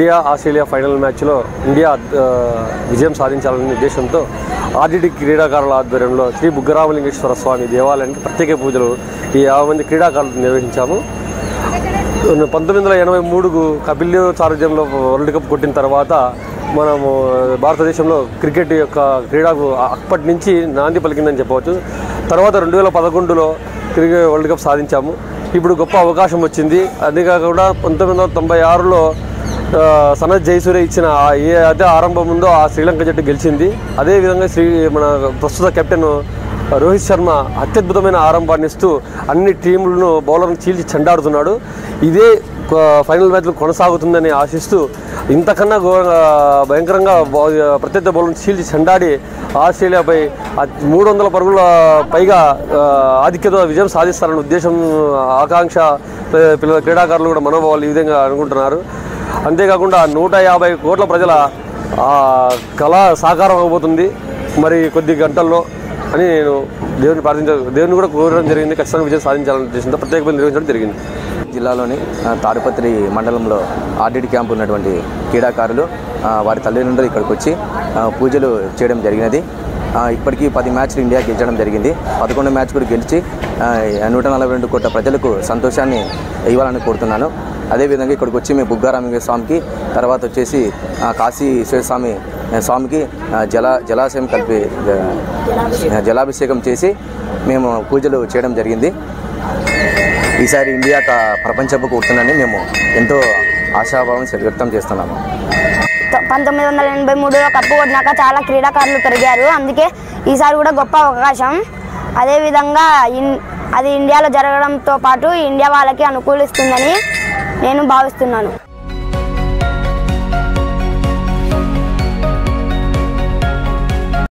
India Australia final మ్యాచ్లో India విజయం సాధించాలనే ఉద్దేశంతో ఆర్జిడి క్రీడాకారుల ఆధ్వర్యంలో శ్రీ బుగ్గరామలింగేశ్వర స్వామి దేవాలయానికి ప్రత్యేక పూజలు ఈ 50 మంది క్రీడాకారులు నిర్వహించాము. 1983కు కపిల్ సారథ్యంలో వరల్డ్ కప్ కొట్టిన తర్వాత మనము భారతదేశంలో క్రికెట్ యొక్క క్రీడకు అప్పటి నుంచి నాంది పలికిందని చెప్పవచ్చు. తర్వాత 2011లో క్రికెట్ వరల్డ్ కప్ సాధించాము. ఇప్పుడు గొప్ప అవకాశం వచ్చింది. అంతేకాకుండా 1996లో సనత్ జయసూర్య ఇచ్చిన ఏదైతే ఆరంభం ఉందో ఆ శ్రీలంక జట్టు గెలిచింది. అదేవిధంగా మన ప్రస్తుత కెప్టెన్ రోహిత్ శర్మ అత్యద్భుతమైన ఆరంభాన్ని ఇస్తూ అన్ని టీములను బౌలర్ను చీల్చి చెండాడుతున్నాడు. ఇదే ఫైనల్ మ్యాచ్లు కొనసాగుతుందని ఆశిస్తూ ఇంతకన్నా భయంకరంగా ప్రత్యర్థి బౌలర్ను చీల్చి చెండాడి ఆస్ట్రేలియాపై 300 పరుగుల పైగా ఆధిక్యత విజయం సాధిస్తారన్న ఉద్దేశం ఆకాంక్ష పిల్లల క్రీడాకారులు కూడా మనోభావాలు ఈ విధంగా అనుకుంటున్నారు. అంతేకాకుండా 150 కోట్ల ప్రజల కళ సాకారం అవ్వబోతుంది మరి కొద్ది గంటల్లో అని నేను దేవుని దేవుని కూడా కోరడం జరిగింది. ఖచ్చితంగా విజయం సాధించాలని ఉద్దేశంతో ప్రత్యేకంగా నిర్వహించడం జరిగింది. జిల్లాలోని తాడిపత్రి మండలంలో ఆర్డిడి క్యాంపు ఉన్నటువంటి క్రీడాకారులు వారి తల్లిదండ్రులు ఇక్కడికి వచ్చి పూజలు చేయడం జరిగినది. ఇప్పటికీ 10 మ్యాచ్లు ఇండియా గెలిచడం జరిగింది. 11 మ్యాచ్ కూడా గెలిచి 142 కోట్ల ప్రజలకు సంతోషాన్ని ఇవ్వాలని కోరుతున్నాను. అదేవిధంగా ఇక్కడికి వచ్చి మేము బుగ్గారామలింగేశ్వర స్వామికి, తర్వాత వచ్చేసి కాశీ స్వామికి జలాశయం కలిపి జలాభిషేకం చేసి మేము పూజలు చేయడం జరిగింది. ఈసారి ఇండియా ప్రపంచపు కూర్చుందని మేము ఎంతో ఆశాభావం వ్యక్తం చేస్తున్నాము. 1983లో కప్పు కొట్టినాక చాలా క్రీడాకారులు పెరిగారు. అందుకే ఈసారి కూడా గొప్ప అవకాశం. అదేవిధంగా అది ఇండియాలో జరగడంతో పాటు ఇండియా వాళ్ళకి అనుకూలిస్తుందని నేను భావిస్తున్నాను.